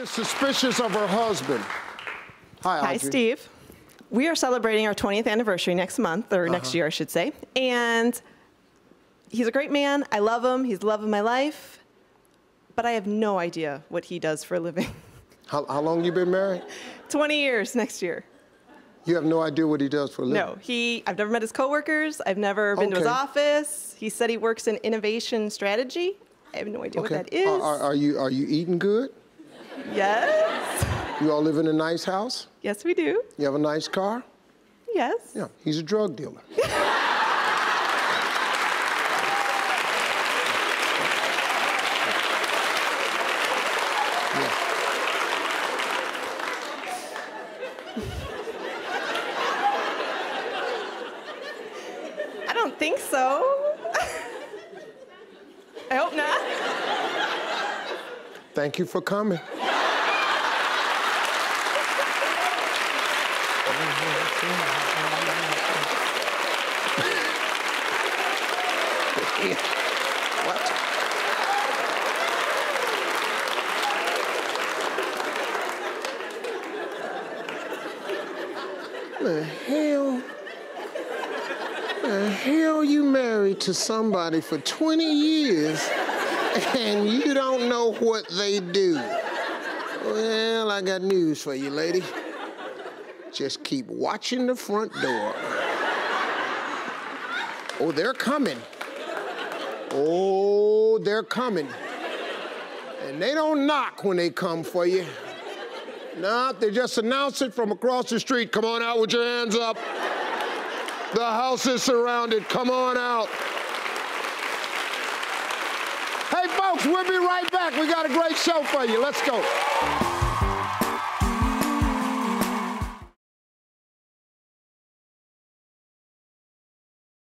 is suspicious of her husband. Hi, Audrey. Hi, Steve. We are celebrating our 20th anniversary next month, or next year, I should say. And he's a great man. I love him. He's the love of my life. But I have no idea what he does for a living. How long you been married? 20 years next year. You have no idea what he does for a living? No, I've never met his coworkers. I've never been to his office. He said he works in innovation strategy. I have no idea what that is. Are you eating good? Yes. You all live in a nice house? Yes, we do. You have a nice car? Yes. Yeah, he's a drug dealer. I don't think so. I hope not. Thank you for coming. The hell you married to somebody for 20 years and you don't know what they do? Well, I got news for you, lady. Just keep watching the front door. Oh, they're coming. Oh, they're coming. And they don't knock when they come for you. No, they just announce it from across the street. Come on out with your hands up. The house is surrounded. Come on out. Hey, folks, we'll be right back. We got a great show for you. Let's go.